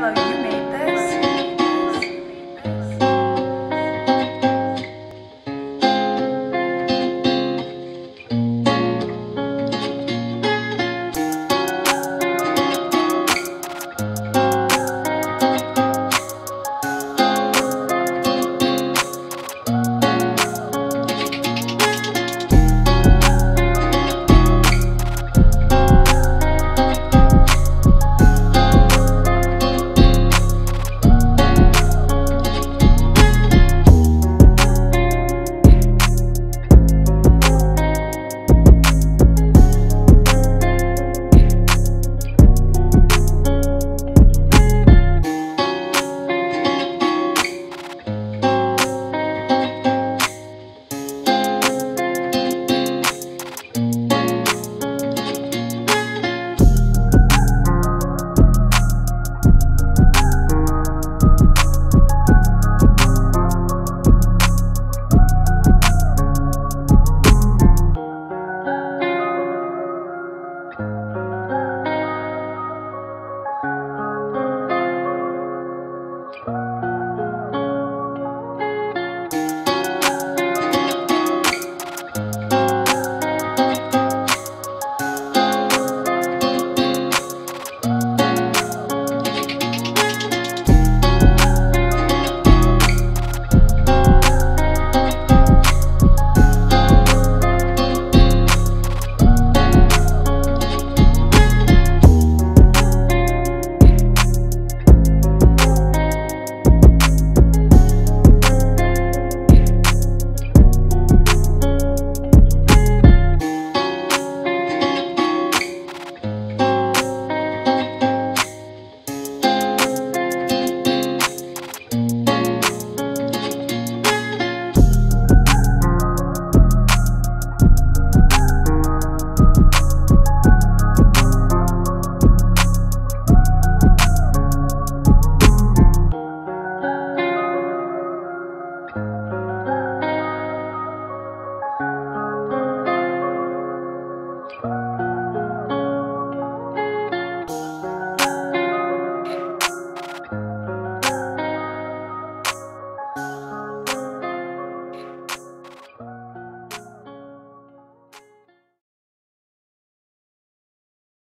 vào với mẹ.